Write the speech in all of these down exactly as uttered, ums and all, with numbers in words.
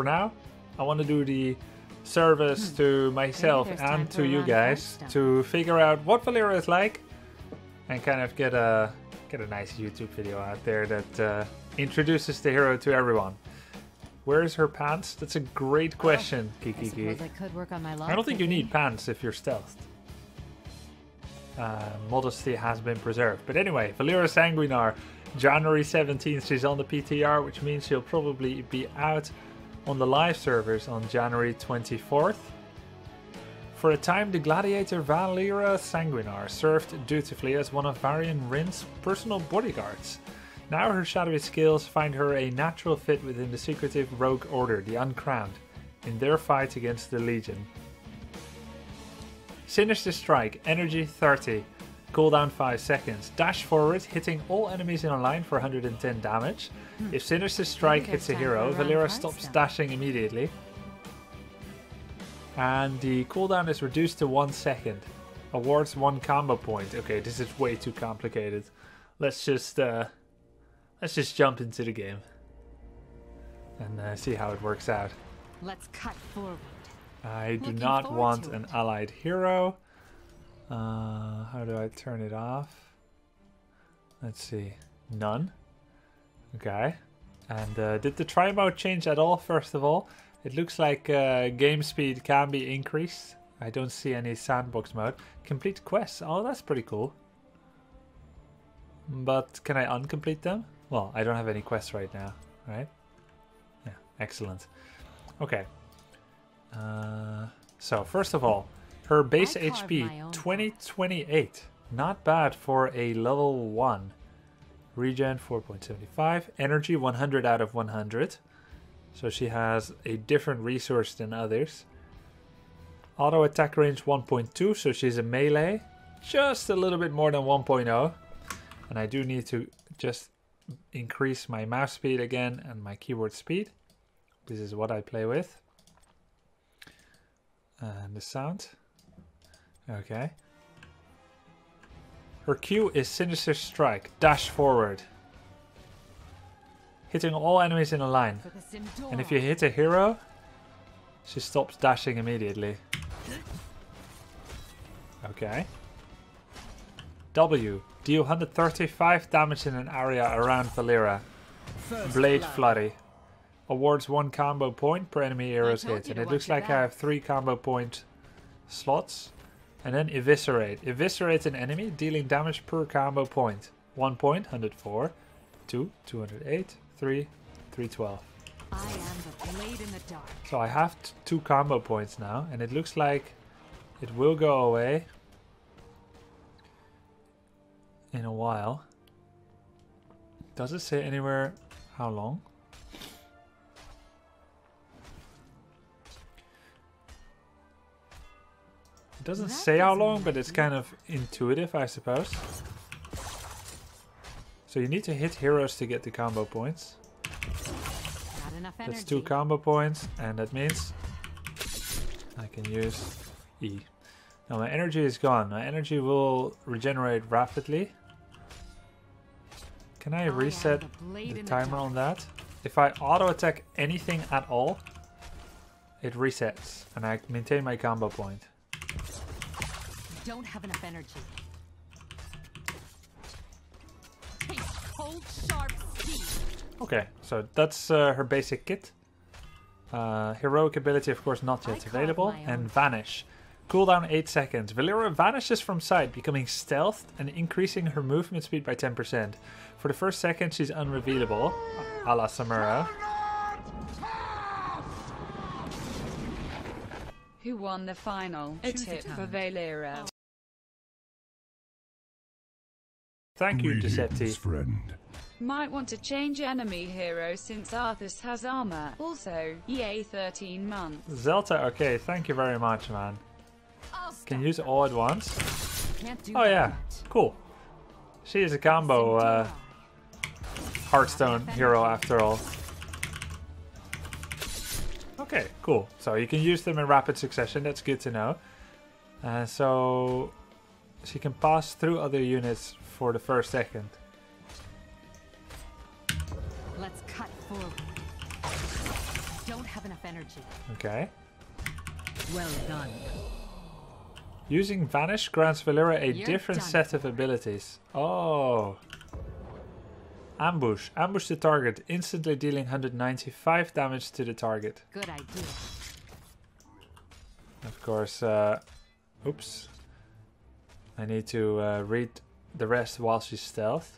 for now. I want to do the service to myself and to you guys to figure out what Valeera is like and kind of get a get a nice YouTube video out there that uh, introduces the hero to everyone. Where is her pants? That's a great question, oh, Kiki. I, I could work on my lock, I don't think you need pants if you're stealthed. Uh, modesty has been preserved. But anyway, Valeera Sanguinar, January seventeenth, she's on the P T R, which means she'll probably be out on the live servers on January twenty-fourth. For a time, the gladiator Valeera Sanguinar served dutifully as one of Varian Rin's personal bodyguards. Now her shadowy skills find her a natural fit within the secretive rogue order, the Uncrowned, in their fight against the Legion. Sinister Strike, energy thirty, cooldown five seconds, dash forward, hitting all enemies in a line for one hundred ten damage. Hmm. If Sinister Strike hits a hero, Valeera stops dashing immediately. And the cooldown is reduced to one second. Awards one combo point. Okay, this is way too complicated. Let's just... Uh, Let's just jump into the game and uh, see how it works out. Let's cut forward. I do not want an allied hero. Uh, how do I turn it off? Let's see. None. Okay. And uh, did the try mode change at all, first of all? It looks like uh, game speed can be increased. I don't see any sandbox mode. Complete quests. Oh, that's pretty cool. But can I uncomplete them? Well, I don't have any quests right now, right? Yeah, excellent. Okay. Uh, so, first of all, her base H P, twenty twenty-eight. Not bad for a level one. Regen, four point seven five. Energy, one hundred out of one hundred. So she has a different resource than others. Auto attack range, one point two. So she's a melee. Just a little bit more than one point oh. And I do need to just increase my mouse speed again and my keyboard speed. This is what I play with. And the sound. Okay. Her Q is Sinister Strike. Dash forward. Hitting all enemies in a line. And if you hit a hero, she stops dashing immediately. Okay. W. Deal one hundred thirty-five damage in an area around Valeera. Blade Flurry. Awards one combo point per enemy hero's hit. And it looks like I have three combo point slots. And then Eviscerate. Eviscerate an enemy, dealing damage per combo point. one point, one hundred four. two, two hundred eight. three, three hundred twelve. I am the blade in the dark. So I have two combo points now. And it looks like it will go away in a while. Does it say anywhere how long? It doesn't that say doesn't how long, but it's kind of intuitive, I suppose. So you need to hit heroes to get the combo points. That's two combo points, and that means I can use E. Now my energy is gone. My energy will regenerate rapidly. Can I reset the timer on that? If I auto attack anything at all, it resets and I maintain my combo point. Don't have enough energy. Take cold, sharp speed. Okay, so that's uh, her basic kit. Uh, heroic ability, of course, not yet available, and Vanish. Cooldown eight seconds. Valeera vanishes from sight, becoming stealthed and increasing her movement speed by ten percent. For the first second, she's unrevealable, a la Samura. Who won the final? It's hit for Valeera. Thank you, Giuseppe. Friend. Might want to change enemy hero since Arthas has armor. Also, yay thirteen months. Zelta, okay, thank you very much, man. Can use it all at once. Oh yeah, cool. She is a combo uh, Hearthstone hero after all. Okay, cool. So you can use them in rapid succession. That's good to know. Uh, so she can pass through other units for the first second. Let's cut forward. Don't have enough energy. Okay. Well done. Using Vanish grants Valeera a You're different done. set of abilities. Oh. Ambush. Ambush the target, instantly dealing one hundred ninety-five damage to the target. Good idea. Of course, uh, oops. I need to uh, read the rest while she's stealthed.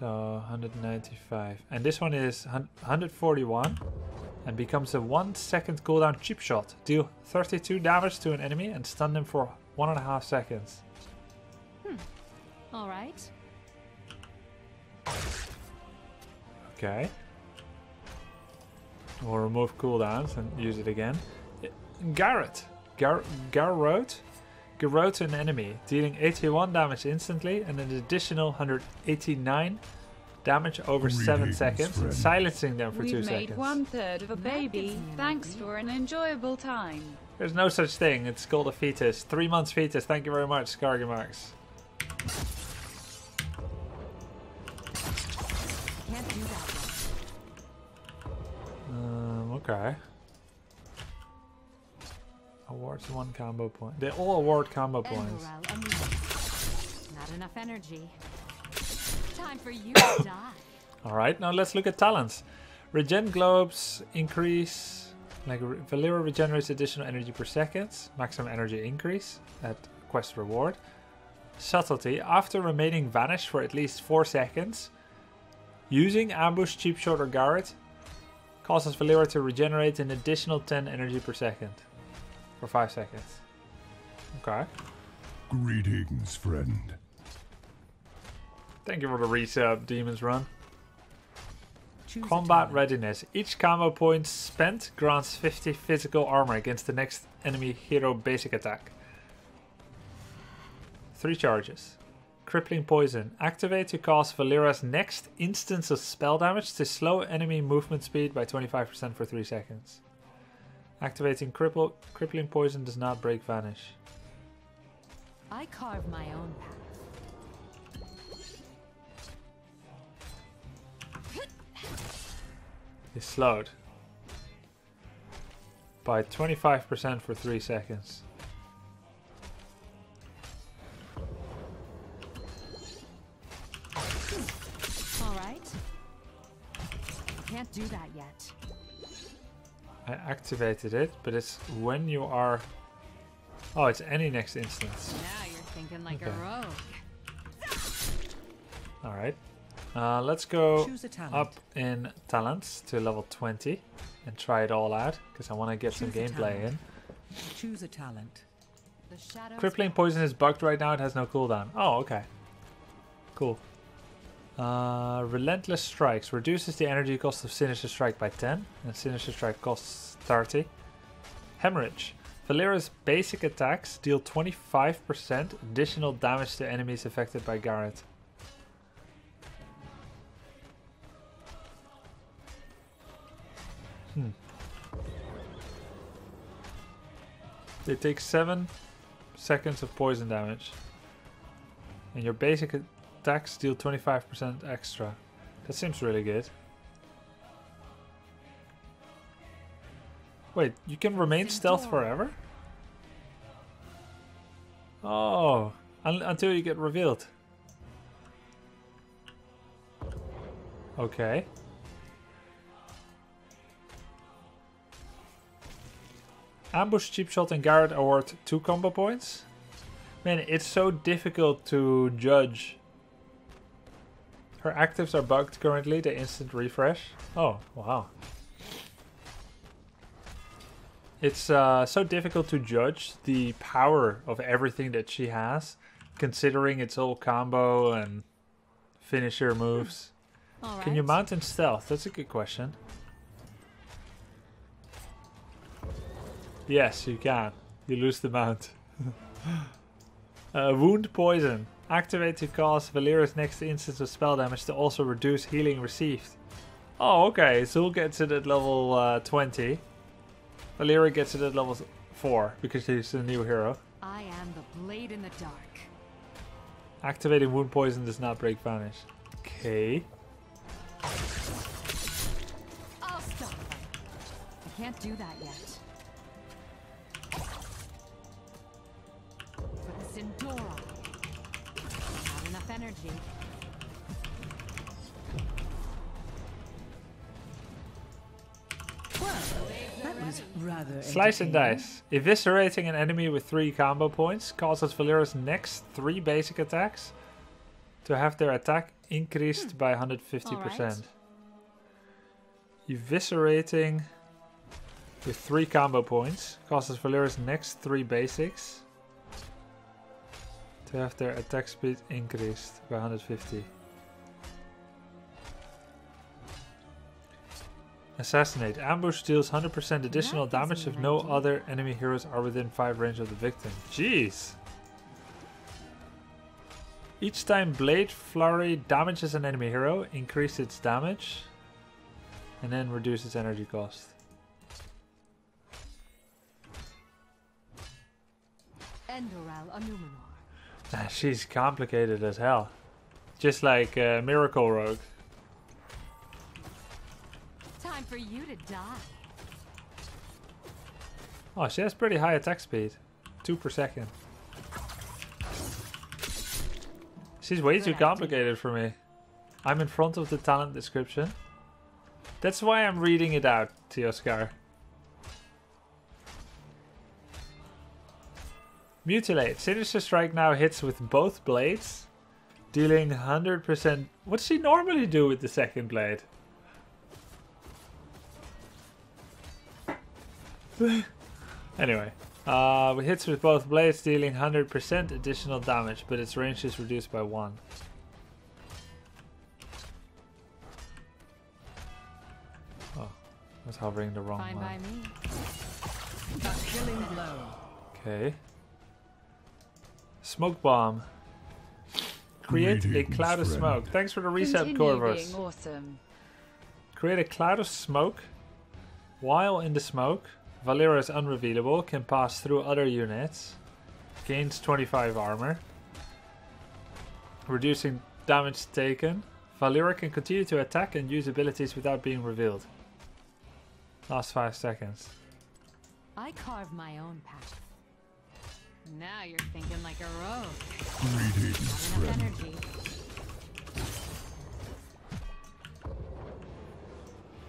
So one hundred ninety-five. And this one is one hundred forty-one. And becomes a one second cooldown cheap shot. Deal thirty-two damage to an enemy and stun them for one and a half seconds. Hmm. Alright. Okay. We'll remove cooldowns and use it again. Garrote. Gar Garrote. Garrote an enemy, dealing eighty-one damage instantly and an additional one hundred eighty-nine damage over really seven seconds, friend. silencing them for We've two seconds. We've made one third of a baby. Thanks for an enjoyable time. There's no such thing. It's called a fetus. Three months fetus. Thank you very much, Scargimax. Can't do that. Um, okay. Awards one combo point. They all award combo points. Not enough energy. Time for you to die. All right, now let's look at talents. Regen globes increase. Like Valeera regenerates additional energy per second. Maximum energy increase at quest reward. Subtlety. After remaining vanished for at least four seconds, using ambush, cheap shot, or garrote causes Valeera to regenerate an additional ten energy per second. For five seconds. Okay. Greetings, friend. Thank you for the resub, Demon's Run. Choose Combat readiness. Each combo point spent grants fifty physical armor against the next enemy hero basic attack. Three charges. Crippling Poison. Activate to cause Valeera's next instance of spell damage to slow enemy movement speed by twenty-five percent for three seconds. Activating cripple, Crippling Poison does not break Vanish. I carve my own path. It's slowed by twenty-five percent for three seconds. All right. Can't do that yet. I activated it, but it's when you are... Oh, it's any next instance. Now you're thinking like okay. a rogue. Alright. Uh, let's go up in talents to level twenty and try it all out, because I want to get Choose some gameplay in. Choose a talent. The Crippling Poison is bugged right now. It has no cooldown. Oh, okay. Cool. Uh, Relentless Strikes reduces the energy cost of Sinister Strike by ten, and Sinister Strike costs thirty. Hemorrhage. Valeera's basic attacks deal twenty-five percent additional damage to enemies affected by Garrote. Hmm. They take seven seconds of poison damage, and your basic attacks deal twenty-five percent extra. That seems really good. Wait, you can remain Sin'dorei. stealth forever? Oh, un until you get revealed. Okay. Ambush, Cheap Shot, and Garrote award two combo points. Man, it's so difficult to judge. Her actives are bugged currently, the instant refresh. Oh, wow. It's uh, so difficult to judge the power of everything that she has, considering it's all combo and finisher moves. All right. Can you mount in stealth? That's a good question. Yes, you can. You lose the mount. uh, Wound Poison. Activate to cause Valeera's next instance of spell damage to also reduce healing received. Oh, okay. Zul gets it at level uh, twenty. Valeera gets it at level four because she's a new hero. I am the blade in the dark. Activating Wound Poison does not break Vanish. Okay. I'll stop. I Can't do that yet. For the Sin'dorei. Not enough energy. Rather Slice and dice. Eviscerating an enemy with three combo points causes Valeera's next three basic attacks to have their attack increased hmm. by one hundred fifty percent. Right. Eviscerating with three combo points causes Valeera's next three basics to have their attack speed increased by one hundred fifty. Assassinate. Ambush deals one hundred percent additional damage if no other enemy heroes are within five range of the victim. Jeez! Each time Blade Flurry damages an enemy hero, increase its damage and then reduce its energy cost. Ah, she's complicated as hell. Just like uh, Miracle Rogue. For you to die. Oh, she has pretty high attack speed. Two per second. She's way too complicated for me. I'm in front of the talent description. That's why I'm reading it out, Teoscar. Mutilate. Sinister Strike now hits with both blades, dealing one hundred percent... What does she normally do with the second blade? Anyway, uh, it hits with both blades, dealing one hundred percent additional damage, but its range is reduced by one. Oh, I was hovering the wrong one. Okay. Smoke Bomb. Create a cloud of smoke. Thanks for the reset, Corvus. Awesome. Create a cloud of smoke. While in the smoke, Valeera is unrevealable, can pass through other units, gains twenty-five armor, reducing damage taken. Valeera can continue to attack and use abilities without being revealed. Last five seconds. I carve my own path. Now you're thinking like a rogue. Greetings, not enough energy.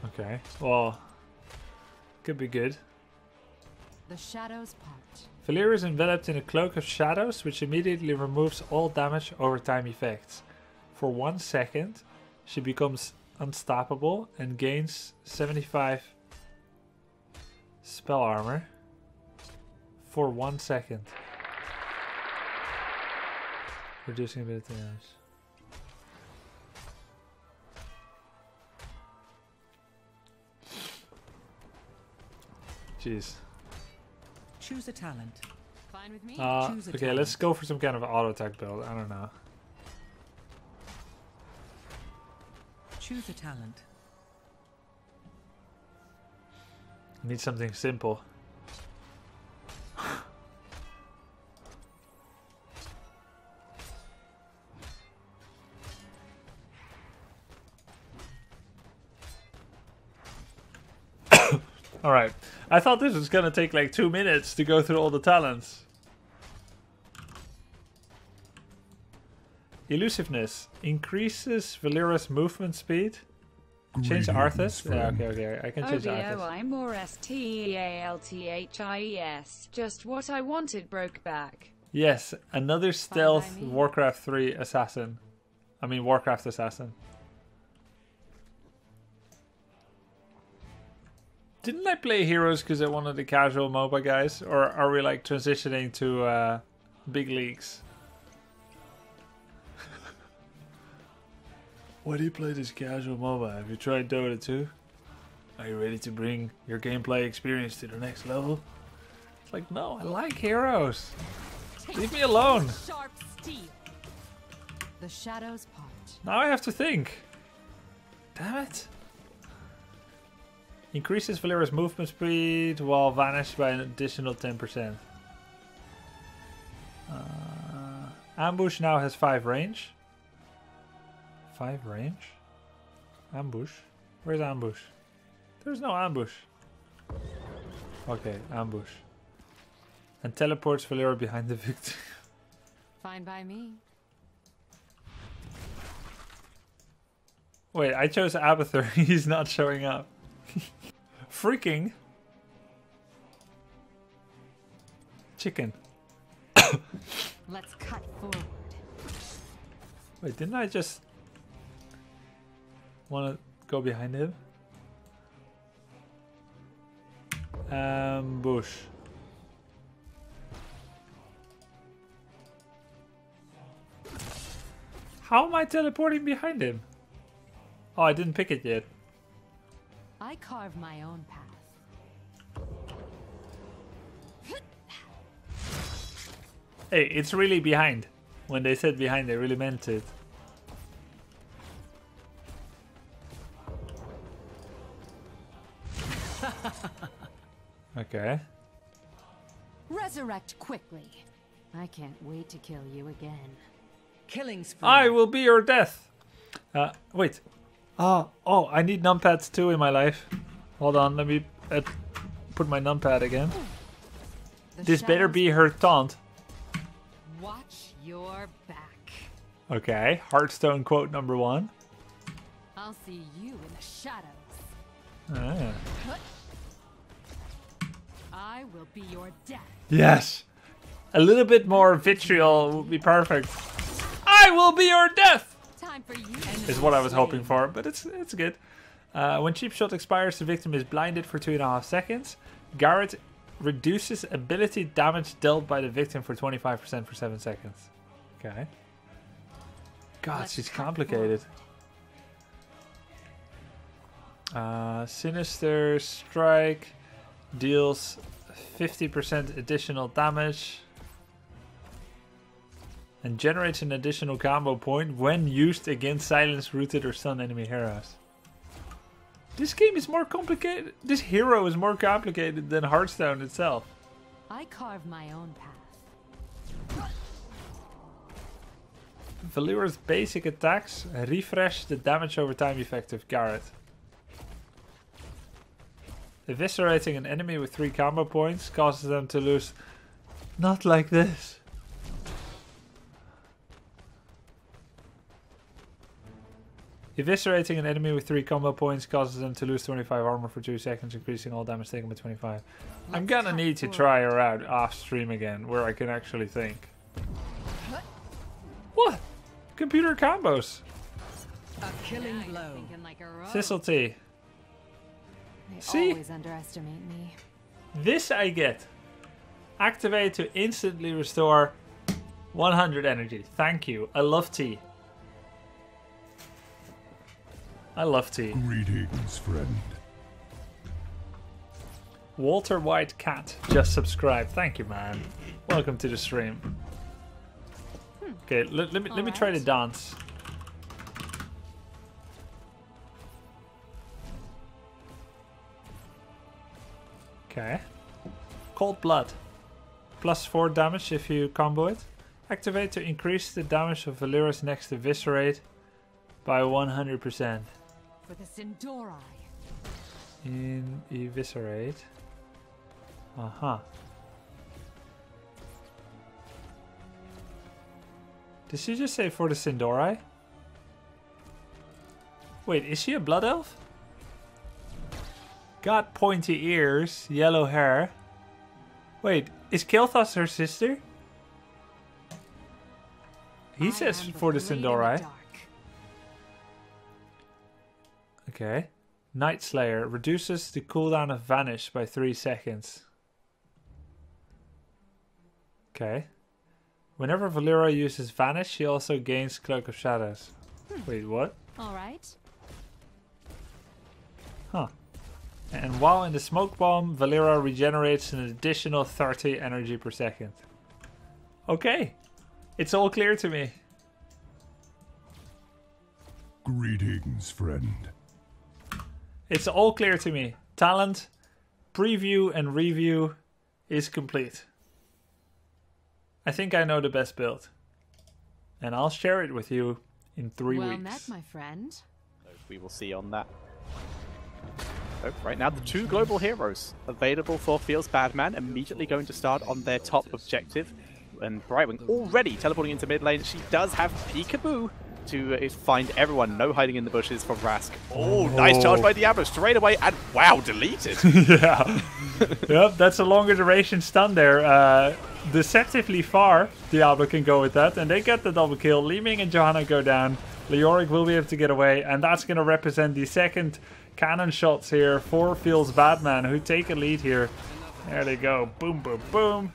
Okay, well, could be good. The Shadows Pact. Valeera is enveloped in a cloak of shadows, which immediately removes all damage over time effects. For one second, she becomes unstoppable and gains seventy-five spell armor. For one second, reducing ability damage. Jeez. Choose a talent. Fine with me. Uh, Choose a okay, talent. Let's go for some kind of auto attack build. I don't know. Choose a talent. I need something simple. All right. I thought this was gonna take like two minutes to go through all the talents. Elusiveness increases Valeera's movement speed. Change Arthas. Yeah, okay, okay. I can change Arthas. Oh, I'm more S T E A L T H I E S. Just what I wanted. Broke back. Yes, another stealth Warcraft three assassin. I mean Warcraft assassin. Didn't I play heroes because I wanted the casual MOBA guys? Or are we like transitioning to uh, big leagues? Why do you play this casual MOBA? Have you tried Dota two? Are you ready to bring your gameplay experience to the next level? It's like, no, I like heroes. Leave me alone. The shadows part. Now I have to think. Damn it. Increases Valeera's movement speed while vanished by an additional ten percent. Uh, Ambush now has five range. five range? Ambush? Where's Ambush? There's no Ambush. Okay, ambush. And teleports Valeera behind the victim. Fine by me. Wait, I chose Abathur. He's not showing up. Freaking chicken. Let's cut forward. Wait, didn't I just want to go behind him? Ambush. How am I teleporting behind him? Oh, I didn't pick it yet. I carve my own path. Hey, it's really behind. When they said behind, they really meant it. Okay. Resurrect quickly. I can't wait to kill you again. Killing spree. I will be your death. Uh, wait. Ah, oh, I need numpads too in my life. Hold on, let me uh, put my numpad again. The this better be her taunt. Watch your back. Okay, Hearthstone quote number one. I'll see you in the shadows. Ah. I will be your death. Yes. A little bit more vitriol would be perfect. I will be your death. Time for you. Is what I was hoping for, but it's it's good. Uh, when Cheap Shot expires, the victim is blinded for two and a half seconds. Garrote reduces ability damage dealt by the victim for twenty-five percent for seven seconds. Okay. God, she's complicated. Uh, Sinister Strike deals fifty percent additional damage. And generates an additional combo point when used against silence, rooted, or stun enemy heroes. This game is more complicated. This hero is more complicated than Hearthstone itself. I carve my own path. Valeera's basic attacks refresh the damage over time effect of Garrote. Eviscerating an enemy with three combo points causes them to lose. Not like this. Eviscerating an enemy with three combo points causes them to lose twenty-five armor for two seconds, increasing all damage taken by twenty-five. I'm gonna need to try her out off stream again, where I can actually think. What? Computer combos. A killing blow. Thistle Tea. See? Always underestimate me. This I get. Activate to instantly restore one hundred energy. Thank you. I love tea. I love tea. Greetings, friend. Walter White Cat just subscribed. Thank you, man. Welcome to the stream. Hmm. Okay, let, let me All let right. me try to dance. Okay. Cold Blood. Plus four damage if you combo it. Activate to increase the damage of Valeera's next Eviscerate by one hundred percent. For the Sin'dorei. In Eviscerate. Aha. Uh-huh. Did she just say for the Sin'dorei? Wait, is she a blood elf? Got pointy ears, yellow hair. Wait, is Kael'thas her sister? He I says for the Sin'dorei. Okay. Night Slayer reduces the cooldown of Vanish by three seconds. Okay. Whenever Valeera uses Vanish, she also gains Cloak of Shadows. Hmm. Wait, what? Alright. Huh. And while in the Smoke Bomb, Valeera regenerates an additional thirty energy per second. Okay. It's all clear to me. Greetings, friend. It's all clear to me. Talent, preview and review is complete. I think I know the best build. And I'll share it with you in three well weeks. Well met, my friend. We will see on that. So right now, the two global heroes available for Feels Bad Man immediately going to start on their top objective. And Brightwing already teleporting into mid lane. She does have peekaboo to find everyone. No hiding in the bushes from Rask. Oh, oh. Nice charge by Diablo straight away, and wow, deleted. Yeah. Yep, that's a longer duration stun there. Uh, deceptively far, Diablo can go with that, and they get the double kill. Li-Ming and Johanna go down. Leoric will be able to get away, and that's going to represent the second cannon shots here for Feels Badman, who take a lead here. There they go. Boom, boom, boom.